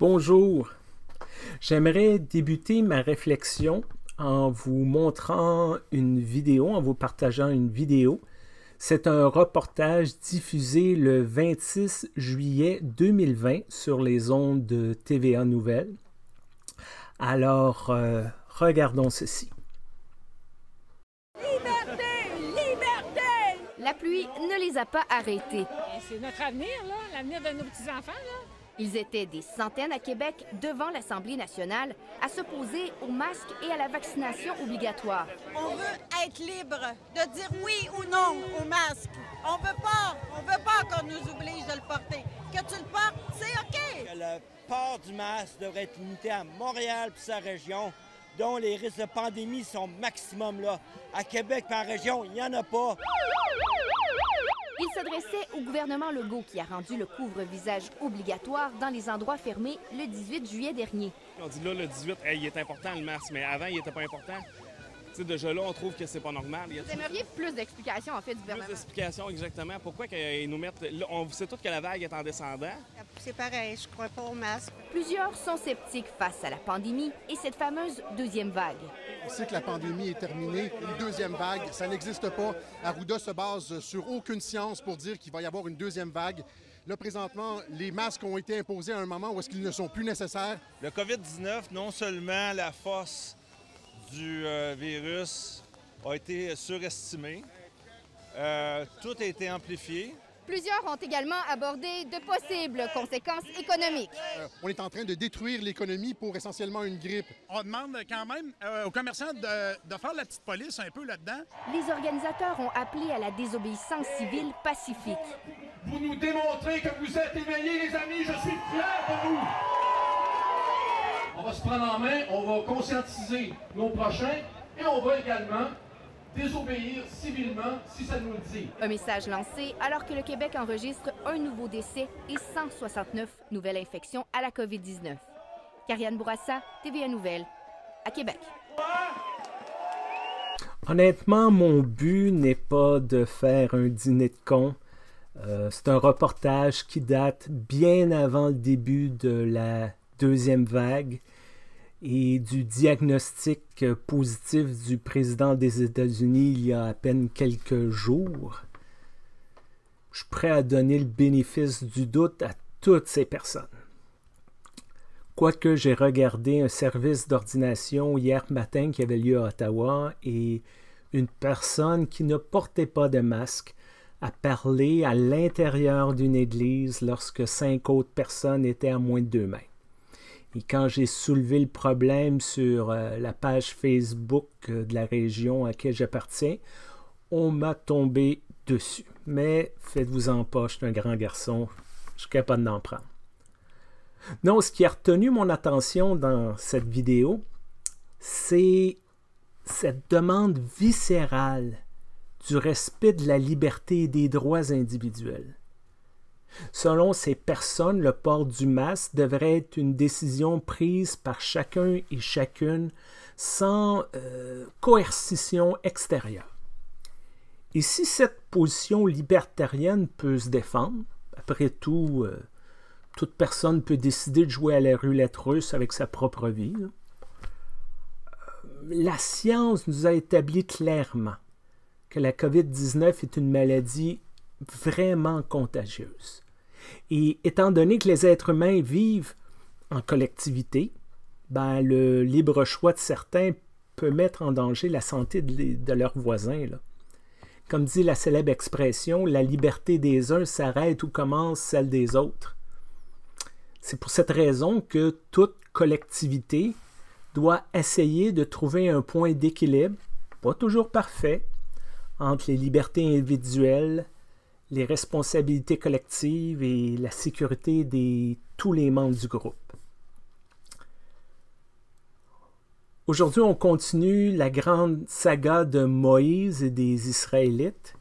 Bonjour, j'aimerais débuter ma réflexion en vous montrant une vidéo, en vous partageant une vidéo. C'est un reportage diffusé le 26 juillet 2020 sur les ondes de TVA Nouvelles. Alors, regardons ceci. La pluie ne les a pas arrêtés. C'est notre avenir, là, l'avenir de nos petits-enfants, là. Ils étaient des centaines à Québec devant l'Assemblée nationale à s'opposer aux masques et à la vaccination obligatoire. On veut être libre de dire oui ou non aux masques. On veut pas qu'on nous oblige de le porter. Que tu le portes, c'est OK. Le port du masque devrait être limité à Montréal et sa région, dont les risques de pandémie sont maximum là. À Québec et en région, il n'y en a pas. Il s'adressait au gouvernement Legault qui a rendu le couvre-visage obligatoire dans les endroits fermés le 18 juillet dernier. On dit là, le 18, hey, il est important le masque, mais avant, il n'était pas important. Tu sais, déjà là, on trouve que c'est pas normal. Vous aimeriez plus d'explications, en fait, du gouvernement? Plus d'explications, exactement. Pourquoi qu'ils nous mettent... Là, on sait tous que la vague est en descendant. C'est pareil, je crois pas au masque. Plusieurs sont sceptiques face à la pandémie et cette fameuse deuxième vague. On sait que la pandémie est terminée. Une deuxième vague, ça n'existe pas. Arruda se base sur aucune science pour dire qu'il va y avoir une deuxième vague. Là, présentement, les masques ont été imposés à un moment où est-ce qu'ils ne sont plus nécessaires. Le COVID-19, non seulement la force du virus a été surestimé. Tout a été amplifié. Plusieurs ont également abordé de possibles conséquences économiques. On est en train de détruire l'économie pour essentiellement une grippe. On demande quand même aux commerçants de faire la petite police un peu là-dedans. Les organisateurs ont appelé à la désobéissance civile pacifique. Vous nous démontrez que vous êtes éveillés, les amis. Je suis fier de vous. On va se prendre en main, on va conscientiser nos prochains et on va également désobéir civilement si ça nous le dit. Un message lancé alors que le Québec enregistre un nouveau décès et 169 nouvelles infections à la COVID-19. Kariane Bourassa, TVA Nouvelles, à Québec. Honnêtement, mon but n'est pas de faire un dîner de cons. C'est un reportage qui date bien avant le début de la deuxième vague et du diagnostic positif du président des États-Unis il y a à peine quelques jours. Je suis prêt à donner le bénéfice du doute à toutes ces personnes. Quoique j'ai regardé un service d'ordination hier matin qui avait lieu à Ottawa et une personne qui ne portait pas de masque a parlé à l'intérieur d'une église lorsque 5 autres personnes étaient à moins de 2 mètres. Et quand j'ai soulevé le problème sur la page Facebook de la région à laquelle j'appartiens, on m'a tombé dessus. Mais faites-vous-en pas, je suis un grand garçon, je suis capable d'en prendre. Non, ce qui a retenu mon attention dans cette vidéo, c'est cette demande viscérale du respect de la liberté et des droits individuels. Selon ces personnes, le port du masque devrait être une décision prise par chacun et chacune sans coercition extérieure. Et si cette position libertarienne peut se défendre, après tout, toute personne peut décider de jouer à la roulette russe avec sa propre vie, là. La science nous a établi clairement que la COVID-19 est une maladie vraiment contagieuse. Et étant donné que les êtres humains vivent en collectivité, ben le libre choix de certains peut mettre en danger la santé de leurs voisins, là. Comme dit la célèbre expression, la liberté des uns s'arrête ou commence celle des autres. C'est pour cette raison que toute collectivité doit essayer de trouver un point d'équilibre, pas toujours parfait, entre les libertés individuelles, les responsabilités collectives et la sécurité de tous les membres du groupe. Aujourd'hui, on continue la grande saga de Moïse et des Israélites.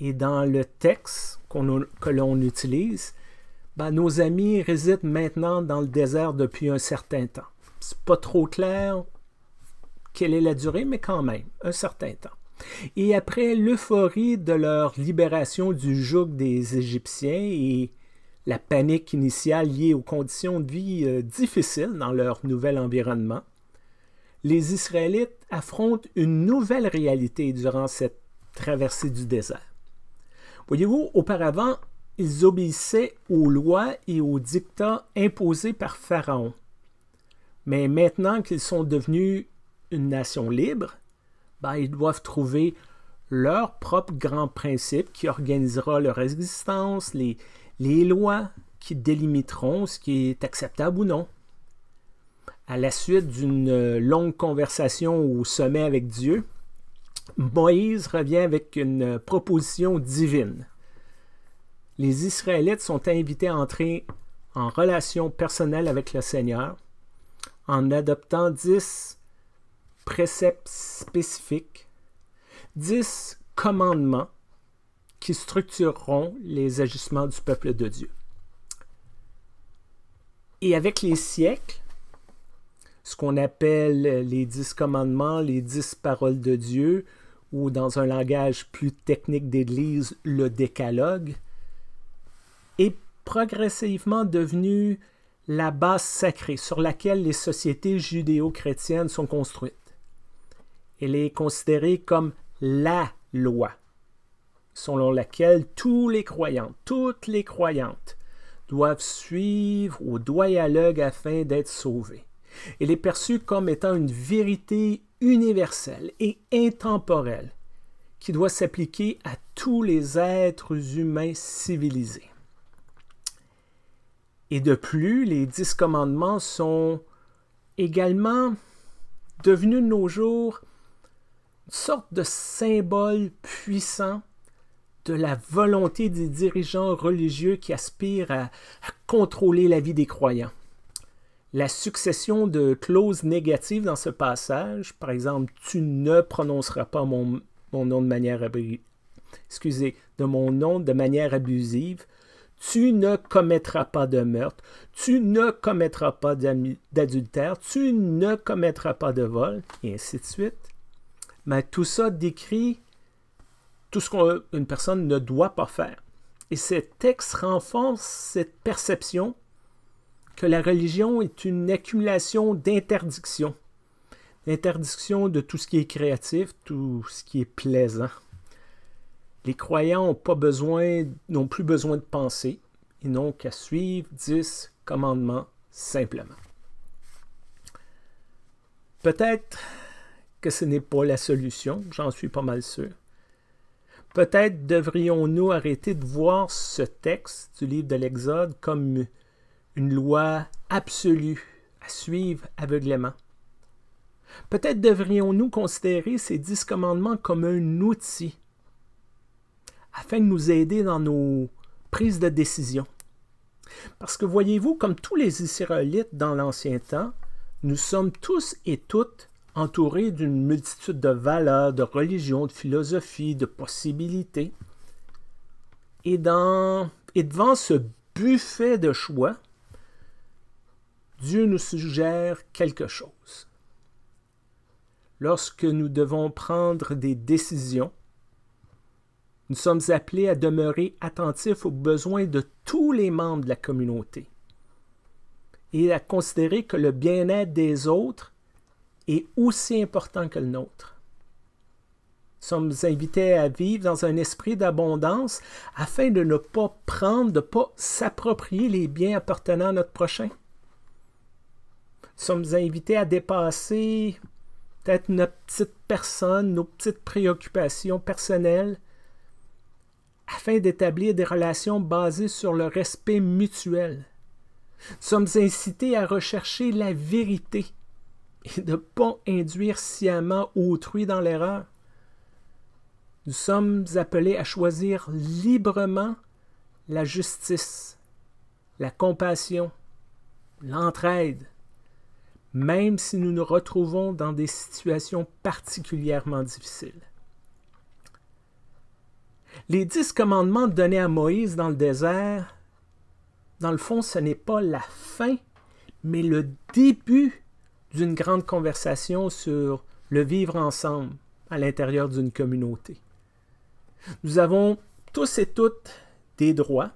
Et dans le texte que l'on utilise, ben, nos amis résident maintenant dans le désert depuis un certain temps. C'est pas trop clair quelle est la durée, mais quand même, un certain temps. Et après l'euphorie de leur libération du joug des Égyptiens et la panique initiale liée aux conditions de vie difficiles dans leur nouvel environnement, les Israélites affrontent une nouvelle réalité durant cette traversée du désert. Voyez-vous, auparavant, ils obéissaient aux lois et aux dictats imposés par Pharaon. Mais maintenant qu'ils sont devenus une nation libre, ils doivent trouver leur propre grand principe qui organisera leur existence, les lois qui délimiteront ce qui est acceptable ou non. À la suite d'une longue conversation au sommet avec Dieu, Moïse revient avec une proposition divine. Les Israélites sont invités à entrer en relation personnelle avec le Seigneur en adoptant 10 préceptes spécifiques, 10 commandements qui structureront les agissements du peuple de Dieu. Et avec les siècles, ce qu'on appelle les 10 commandements, les 10 paroles de Dieu, ou dans un langage plus technique d'Église, le Décalogue, est progressivement devenu la base sacrée sur laquelle les sociétés judéo-chrétiennes sont construites. Elle est considérée comme la loi, selon laquelle tous les croyants, toutes les croyantes, doivent suivre au doigt et à l'œil afin d'être sauvés. Elle est perçue comme étant une vérité universelle et intemporelle qui doit s'appliquer à tous les êtres humains civilisés. Et de plus, les 10 commandements sont également devenus de nos jours une sorte de symbole puissant de la volonté des dirigeants religieux qui aspirent à contrôler la vie des croyants. La succession de clauses négatives dans ce passage, par exemple, « tu ne prononceras pas mon nom de manière abusive », excusez, de mon nom de manière abusive, « tu ne commettras pas de meurtre »,« tu ne commettras pas d'adultère »,« tu ne commettras pas de vol », et ainsi de suite. Mais tout ça décrit tout ce qu'une personne ne doit pas faire. Et ce texte renforce cette perception que la religion est une accumulation d'interdictions. L'interdiction de tout ce qui est créatif, tout ce qui est plaisant. Les croyants n'ont plus besoin de penser, ils n'ont qu'à suivre 10 commandements simplement. Peut-être que ce n'est pas la solution, j'en suis pas mal sûr. Peut-être devrions-nous arrêter de voir ce texte du livre de l'Exode comme une loi absolue à suivre aveuglément. Peut-être devrions-nous considérer ces 10 commandements comme un outil afin de nous aider dans nos prises de décision. Parce que voyez-vous, comme tous les Israélites dans l'Ancien Temps, nous sommes tous et toutes entourés d'une multitude de valeurs, de religions, de philosophies, de possibilités. Et devant ce buffet de choix, Dieu nous suggère quelque chose. Lorsque nous devons prendre des décisions, nous sommes appelés à demeurer attentifs aux besoins de tous les membres de la communauté et à considérer que le bien-être des autres est aussi important que le nôtre. Nous sommes invités à vivre dans un esprit d'abondance afin de ne pas prendre, de ne pas s'approprier les biens appartenant à notre prochain. Nous sommes invités à dépasser peut-être notre petite personne, nos petites préoccupations personnelles, afin d'établir des relations basées sur le respect mutuel. Nous sommes incités à rechercher la vérité et de ne pas induire sciemment autrui dans l'erreur. Nous sommes appelés à choisir librement la justice, la compassion, l'entraide, même si nous nous retrouvons dans des situations particulièrement difficiles. Les 10 commandements donnés à Moïse dans le désert, dans le fond, ce n'est pas la fin, mais le début d'une grande conversation sur le vivre ensemble à l'intérieur d'une communauté. Nous avons tous et toutes des droits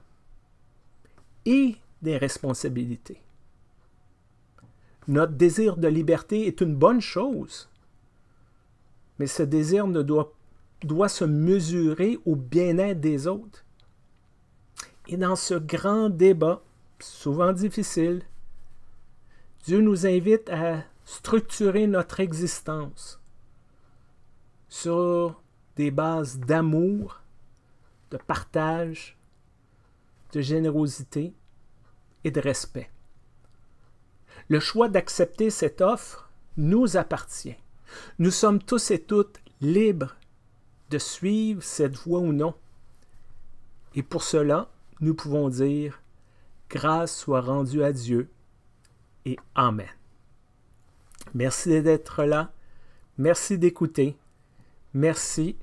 et des responsabilités. Notre désir de liberté est une bonne chose, mais ce désir ne doit se mesurer au bien-être des autres. Et dans ce grand débat, souvent difficile, Dieu nous invite à structurer notre existence sur des bases d'amour, de partage, de générosité et de respect. Le choix d'accepter cette offre nous appartient. Nous sommes tous et toutes libres de suivre cette voie ou non. Et pour cela, nous pouvons dire « Grâce soit rendue à Dieu » et « Amen ». Merci d'être là, merci d'écouter, merci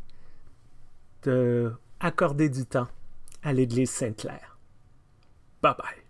d'accorder du temps à l'Église Sainte-Claire. Bye bye.